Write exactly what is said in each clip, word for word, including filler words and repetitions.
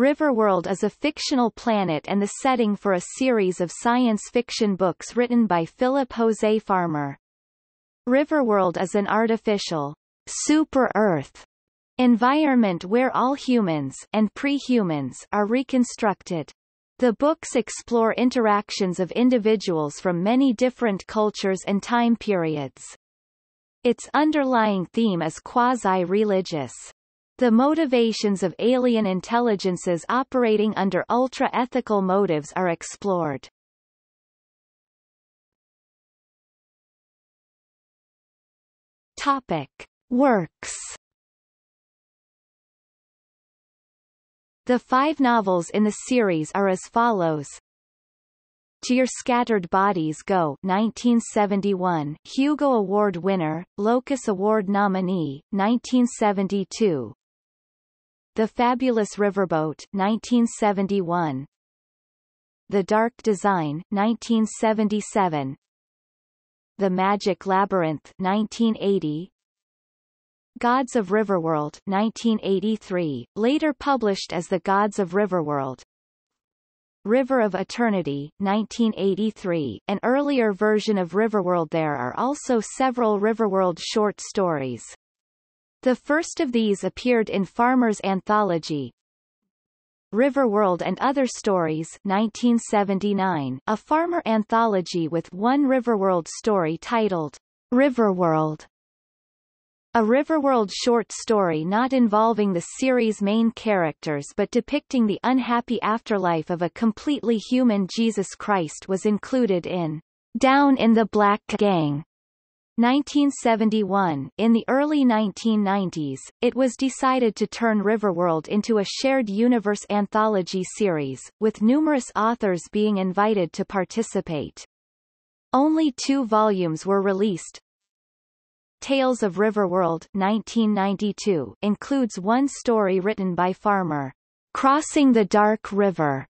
Riverworld is a fictional planet and the setting for a series of science fiction books written by Philip José Farmer. Riverworld is an artificial super-Earth environment where all humans and pre-humans are reconstructed. The books explore interactions of individuals from many different cultures and time periods. Its underlying theme is quasi-religious. The motivations of alien intelligences operating under ultra-ethical motives are explored. Topic: Works. The five novels in the series are as follows. To Your Scattered Bodies Go, nineteen seventy-one, Hugo Award winner, Locus Award nominee, nineteen seventy-two. The Fabulous Riverboat, nineteen seventy-one. The Dark Design, nineteen seventy-seven. The Magic Labyrinth, nineteen eighty. Gods of Riverworld, nineteen eighty-three, later published as The Gods of Riverworld. River of Eternity, nineteen eighty-three, an earlier version of Riverworld. There are also several Riverworld short stories. The first of these appeared in Farmer's anthology, Riverworld and Other Stories, nineteen seventy-nine, a Farmer anthology with one Riverworld story titled, Riverworld. A Riverworld short story not involving the series' main characters but depicting the unhappy afterlife of a completely human Jesus Christ was included in Down in the Black Gang, nineteen seventy-one. In the early nineteen nineties, it was decided to turn Riverworld into a shared universe anthology series, with numerous authors being invited to participate. Only two volumes were released. Tales of Riverworld, nineteen ninety-two, includes one story written by Farmer, Crossing the Dark River.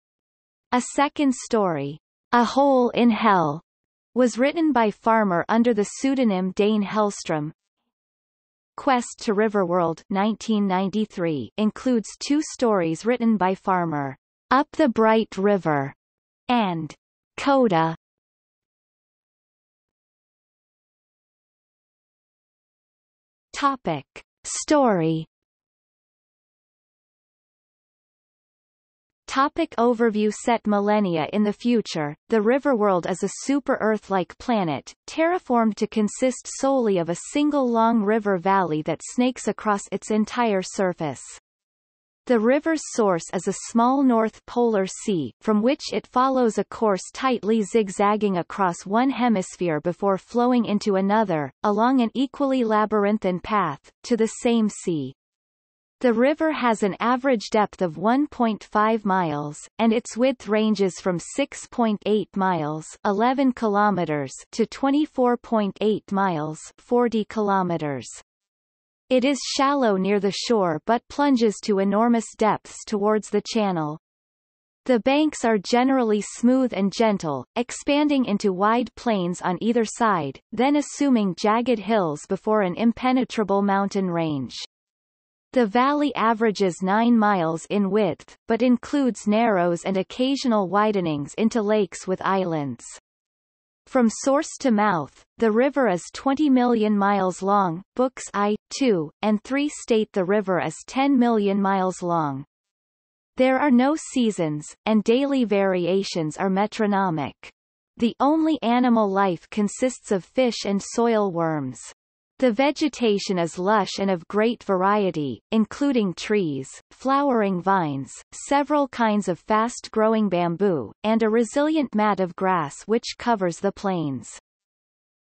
A second story, A Hole in Hell, was written by Farmer under the pseudonym Dane Hellström. Quest to Riverworld, nineteen ninety-three, includes two stories written by Farmer, Up the Bright River and Coda. Topic: Story. Topic: Overview. Set millennia in the future, the Riverworld is a super-Earth-like planet, terraformed to consist solely of a single long river valley that snakes across its entire surface. The river's source is a small north polar sea, from which it follows a course tightly zigzagging across one hemisphere before flowing into another, along an equally labyrinthine path, to the same sea. The river has an average depth of one point five miles, and its width ranges from six point eight miles eleven kilometers to twenty-four point eight miles forty kilometers. It is shallow near the shore but plunges to enormous depths towards the channel. The banks are generally smooth and gentle, expanding into wide plains on either side, then assuming jagged hills before an impenetrable mountain range. The valley averages nine miles in width, but includes narrows and occasional widenings into lakes with islands. From source to mouth, the river is twenty million miles long. Books one, two, and three state the river is ten million miles long. There are no seasons, and daily variations are metronomic. The only animal life consists of fish and soil worms. The vegetation is lush and of great variety, including trees, flowering vines, several kinds of fast-growing bamboo, and a resilient mat of grass which covers the plains.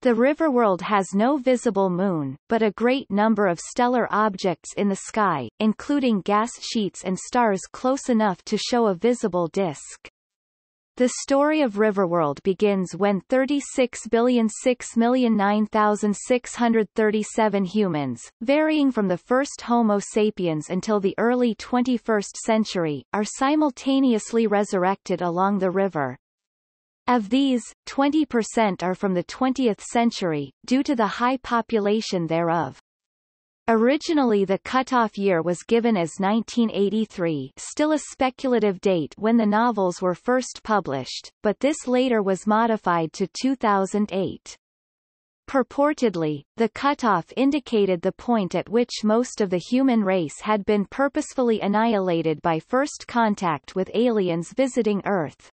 The Riverworld has no visible moon, but a great number of stellar objects in the sky, including gas sheets and stars close enough to show a visible disk. The story of Riverworld begins when thirty-six billion six million nine thousand six hundred thirty-seven humans, varying from the first Homo sapiens until the early twenty-first century, are simultaneously resurrected along the river. Of these, twenty percent are from the twentieth century, due to the high population thereof. Originally the cutoff year was given as nineteen eighty-three, still a speculative date when the novels were first published, but this later was modified to two thousand eight. Purportedly, the cutoff indicated the point at which most of the human race had been purposefully annihilated by first contact with aliens visiting Earth.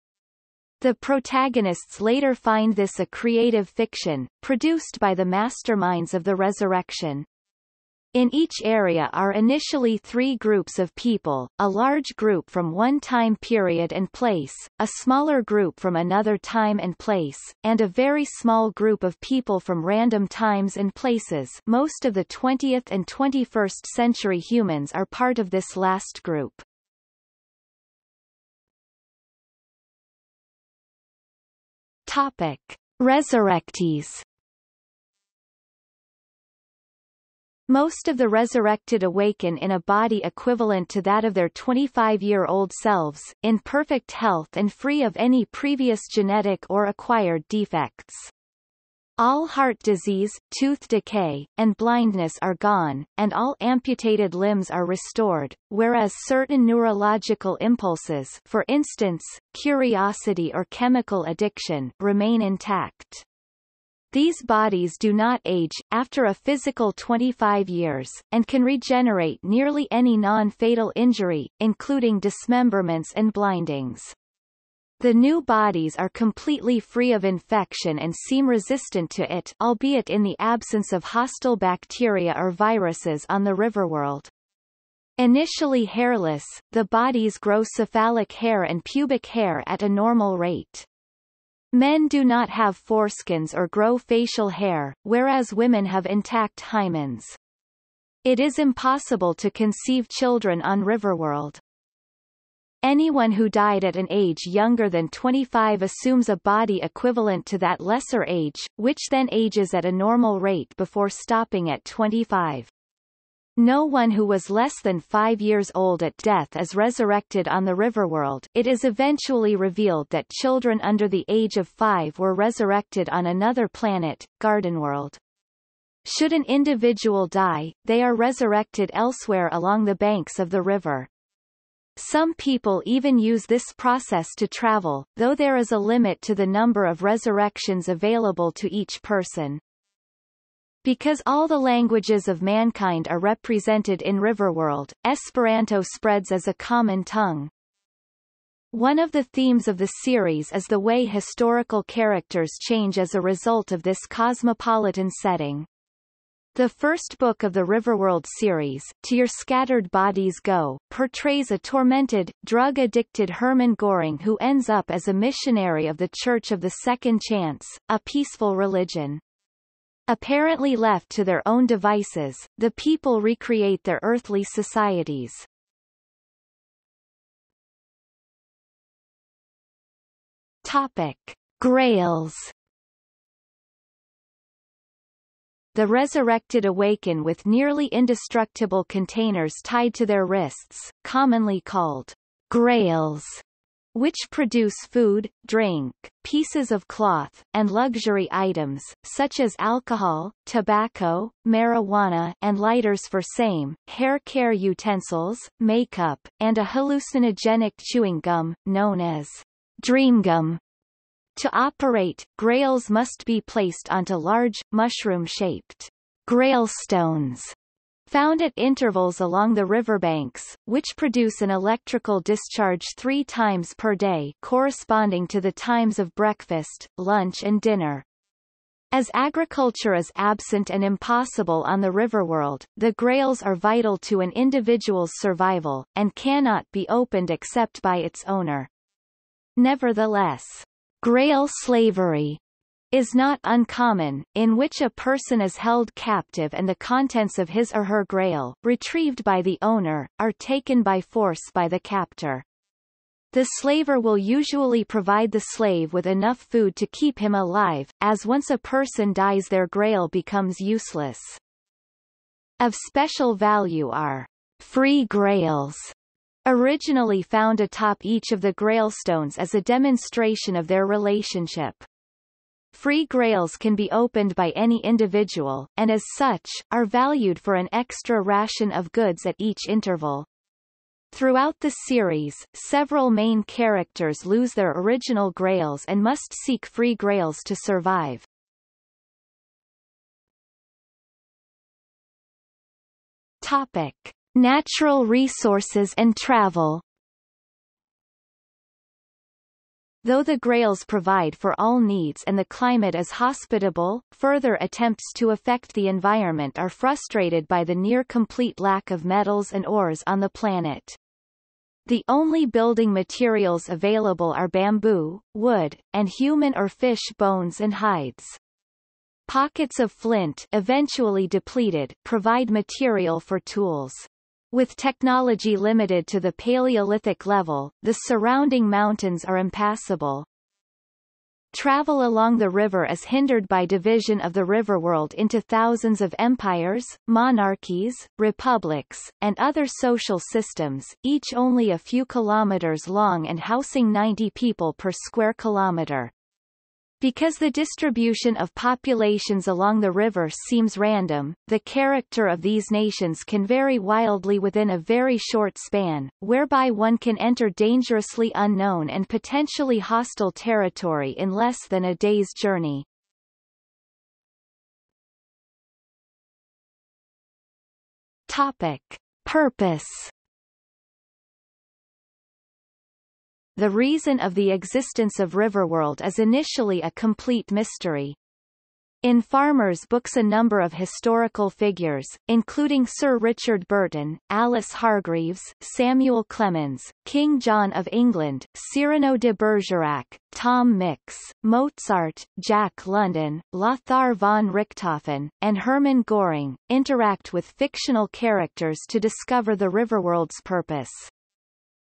The protagonists later find this a creative fiction, produced by the masterminds of the resurrection. In each area are initially three groups of people, a large group from one time period and place, a smaller group from another time and place, and a very small group of people from random times and places. Most of the twentieth and twenty-first century humans are part of this last group. Topic: Resurrectees. Most of the resurrected awaken in a body equivalent to that of their twenty-five-year-old selves, in perfect health and free of any previous genetic or acquired defects. All heart disease, tooth decay, and blindness are gone, and all amputated limbs are restored, whereas certain neurological impulses, for instance, curiosity or chemical addiction, remain intact. These bodies do not age, after a physical twenty-five years, and can regenerate nearly any non-fatal injury, including dismemberments and blindings. The new bodies are completely free of infection and seem resistant to it, albeit in the absence of hostile bacteria or viruses on the Riverworld. Initially hairless, the bodies grow cephalic hair and pubic hair at a normal rate. Men do not have foreskins or grow facial hair, whereas women have intact hymens. It is impossible to conceive children on Riverworld. Anyone who died at an age younger than twenty-five assumes a body equivalent to that lesser age, which then ages at a normal rate before stopping at twenty-five. No one who was less than five years old at death is resurrected on the Riverworld. It is eventually revealed that children under the age of five were resurrected on another planet, Gardenworld. Should an individual die, they are resurrected elsewhere along the banks of the river. Some people even use this process to travel, though there is a limit to the number of resurrections available to each person. Because all the languages of mankind are represented in Riverworld, Esperanto spreads as a common tongue. One of the themes of the series is the way historical characters change as a result of this cosmopolitan setting. The first book of the Riverworld series, To Your Scattered Bodies Go, portrays a tormented, drug-addicted Hermann Göring who ends up as a missionary of the Church of the Second Chance, a peaceful religion. Apparently left to their own devices, the people recreate their earthly societies. Topic: Grails. The resurrected awaken with nearly indestructible containers tied to their wrists, commonly called grails, which produce food, drink, pieces of cloth, and luxury items, such as alcohol, tobacco, marijuana, and lighters for same, hair care utensils, makeup, and a hallucinogenic chewing gum, known as dream gum. To operate, grails must be placed onto large, mushroom-shaped grail stones, found at intervals along the riverbanks, which produce an electrical discharge three times per day, corresponding to the times of breakfast, lunch and dinner. As agriculture is absent and impossible on the Riverworld, the grails are vital to an individual's survival, and cannot be opened except by its owner. Nevertheless, grail slavery is not uncommon, in which a person is held captive and the contents of his or her grail, retrieved by the owner, are taken by force by the captor. The slaver will usually provide the slave with enough food to keep him alive, as once a person dies their grail becomes useless. Of special value are free grails, originally found atop each of the grailstones as a demonstration of their relationship. Free grails can be opened by any individual, and as such, are valued for an extra ration of goods at each interval. Throughout the series, several main characters lose their original grails and must seek free grails to survive. Topic: Natural resources and travel. Though the Grails provide for all needs and the climate is hospitable, further attempts to affect the environment are frustrated by the near-complete lack of metals and ores on the planet. The only building materials available are bamboo, wood, and human or fish bones and hides. Pockets of flint, eventually depleted, provide material for tools. With technology limited to the Paleolithic level, the surrounding mountains are impassable. Travel along the river is hindered by division of the riverworld into thousands of empires, monarchies, republics, and other social systems, each only a few kilometers long and housing ninety people per square kilometer. Because the distribution of populations along the river seems random, the character of these nations can vary wildly within a very short span, whereby one can enter dangerously unknown and potentially hostile territory in less than a day's journey. Topic: Purpose. The reason of the existence of Riverworld is initially a complete mystery. In Farmer's books a number of historical figures, including Sir Richard Burton, Alice Hargreaves, Samuel Clemens, King John of England, Cyrano de Bergerac, Tom Mix, Mozart, Jack London, Lothar von Richthofen, and Hermann Göring, interact with fictional characters to discover the Riverworld's purpose.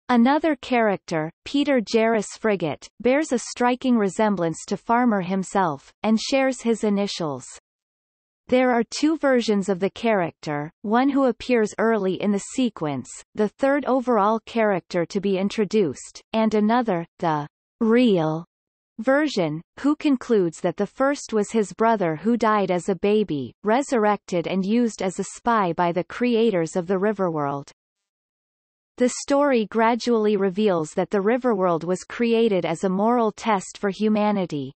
Another character, Peter Jairus Frigate, bears a striking resemblance to Farmer himself, and shares his initials. There are two versions of the character, one who appears early in the sequence, the third overall character to be introduced, and another, the real version, who concludes that the first was his brother who died as a baby, resurrected and used as a spy by the creators of the Riverworld. The story gradually reveals that the Riverworld was created as a moral test for humanity.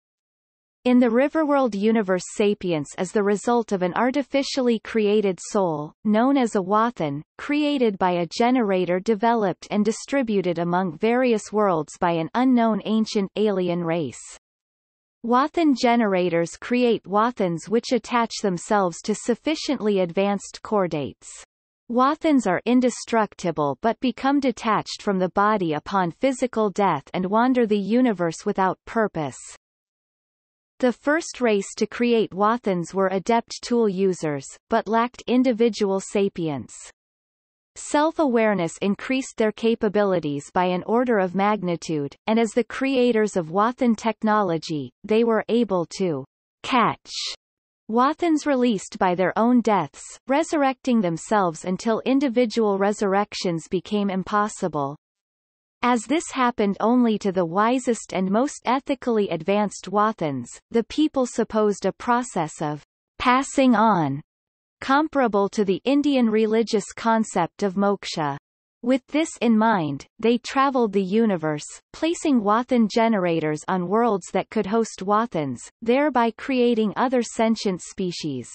In the Riverworld universe, sapience is the result of an artificially created soul, known as a Wathan, created by a generator developed and distributed among various worlds by an unknown ancient alien race. Wathan generators create Wathans which attach themselves to sufficiently advanced chordates. Wathans are indestructible but become detached from the body upon physical death and wander the universe without purpose. The first race to create Wathans were adept tool users, but lacked individual sapience. Self-awareness increased their capabilities by an order of magnitude, and as the creators of Wathan technology, they were able to catch Wathans released by their own deaths, resurrecting themselves until individual resurrections became impossible. As this happened only to the wisest and most ethically advanced Wathans, the people supposed a process of passing on, comparable to the Indian religious concept of moksha. With this in mind, they traveled the universe, placing Wathan generators on worlds that could host Wathans, thereby creating other sentient species.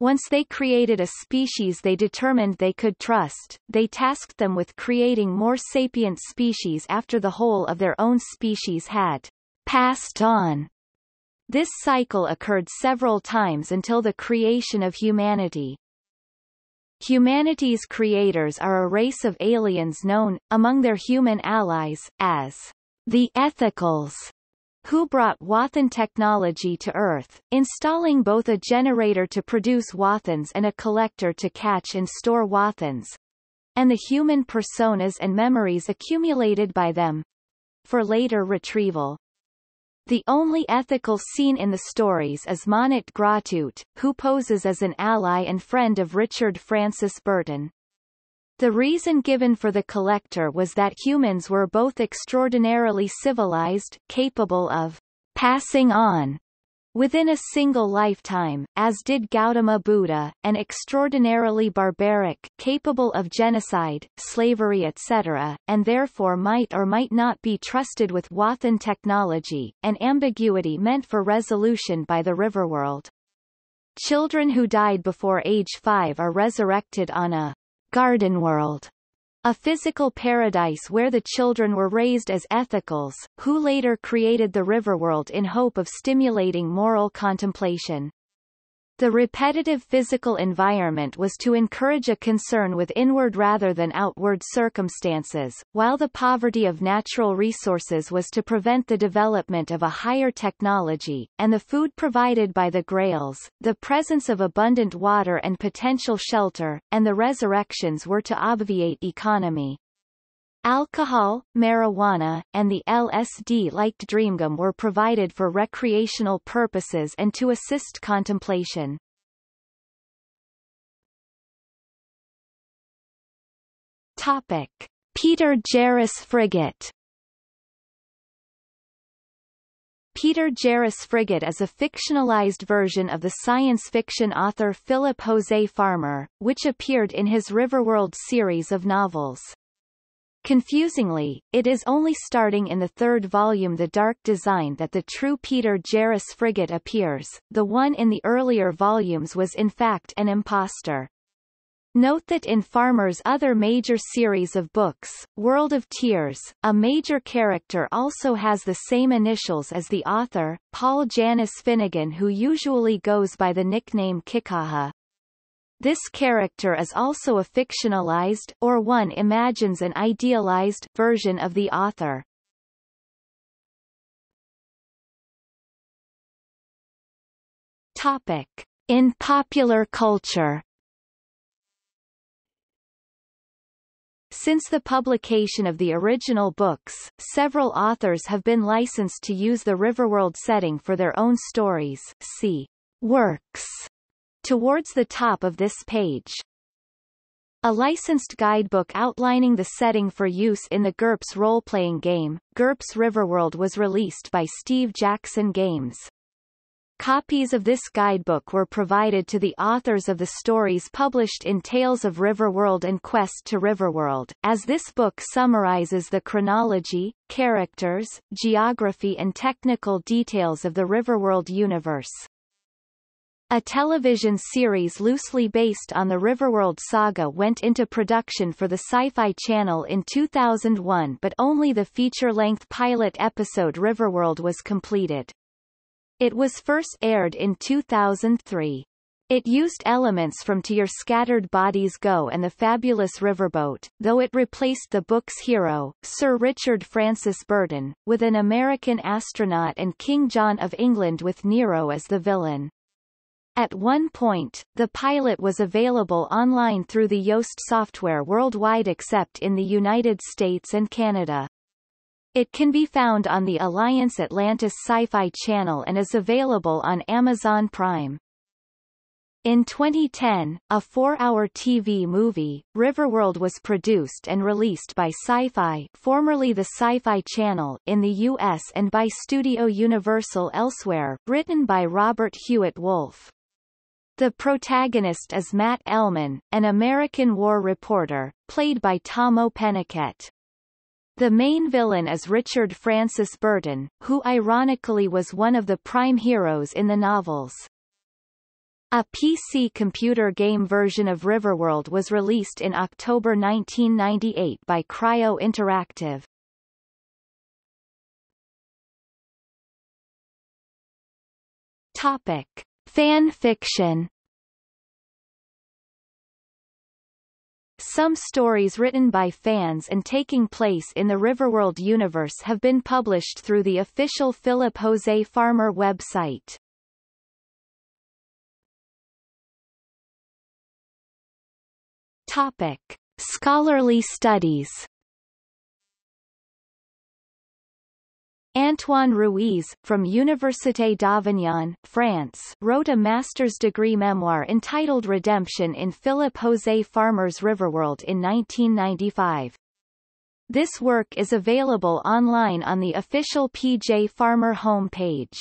Once they created a species they determined they could trust, they tasked them with creating more sapient species after the whole of their own species had passed on. This cycle occurred several times until the creation of humanity. Humanity's creators are a race of aliens known, among their human allies, as the Ethicals, who brought Wathan technology to Earth, installing both a generator to produce Wathans and a collector to catch and store Wathans, and the human personas and memories accumulated by them, for later retrieval. The only ethical scene in the stories is Monat Grautut, who poses as an ally and friend of Richard Francis Burton. The reason given for the collector was that humans were both extraordinarily civilized, capable of passing on within a single lifetime, as did Gautama Buddha, an extraordinarily barbaric, capable of genocide, slavery et cetera, and therefore might or might not be trusted with Wathan technology, an ambiguity meant for resolution by the Riverworld. Children who died before age five are resurrected on a garden world, a physical paradise where the children were raised as Ethicals, who later created the Riverworld in hope of stimulating moral contemplation. The repetitive physical environment was to encourage a concern with inward rather than outward circumstances, while the poverty of natural resources was to prevent the development of a higher technology, and the food provided by the Grails, the presence of abundant water and potential shelter, and the resurrections were to obviate economy. Alcohol, marijuana, and the L S D-like dreamgum were provided for recreational purposes and to assist contemplation. Topic: Peter Jairus Frigate. Peter Jairus Frigate is a fictionalized version of the science fiction author Philip José Farmer, which appeared in his Riverworld series of novels. Confusingly, it is only starting in the third volume The Dark Design that the true Peter Jairus Frigate appears. The one in the earlier volumes was in fact an imposter. Note that in Farmer's other major series of books, World of Tears, a major character also has the same initials as the author, Paul Janus Finnegan, who usually goes by the nickname Kikaha. This character is also a fictionalized, or one imagines an idealized, version of the author. Topic: In popular culture. Since the publication of the original books, several authors have been licensed to use the Riverworld setting for their own stories. See works towards the top of this page. A licensed guidebook outlining the setting for use in the GURPS role-playing game, GURPS Riverworld, was released by Steve Jackson Games. Copies of this guidebook were provided to the authors of the stories published in Tales of Riverworld and Quest to Riverworld, as this book summarizes the chronology, characters, geography and technical details of the Riverworld universe. A television series loosely based on the Riverworld saga went into production for the Sci-Fi Channel in two thousand one, but only the feature-length pilot episode Riverworld was completed. It was first aired in two thousand three. It used elements from To Your Scattered Bodies Go and The Fabulous Riverboat, though it replaced the book's hero, Sir Richard Francis Burton, with an American astronaut and King John of England with Nero as the villain. At one point, the pilot was available online through the Yoast software worldwide except in the United States and Canada. It can be found on the Alliance Atlantis Sci-Fi Channel and is available on Amazon Prime. In twenty ten, a four-hour T V movie, Riverworld, was produced and released by Sci-Fi, formerly the Sci-Fi Channel, in the U S and by Studio Universal elsewhere, written by Robert Hewitt Wolf. The protagonist is Matt Ellman, an American war reporter, played by Tomo Penniket. The main villain is Richard Francis Burton, who ironically was one of the prime heroes in the novels. A P C computer game version of Riverworld was released in October nineteen ninety-eight by Cryo Interactive. Topic: Fan fiction. Some stories written by fans and taking place in the Riverworld universe have been published through the official Philip José Farmer website. Topic: Scholarly studies. Antoine Ruiz, from Université d'Avignon, France, wrote a master's degree memoir entitled Redemption in Philip José Farmer's Riverworld in nineteen ninety-five. This work is available online on the official P J Farmer homepage.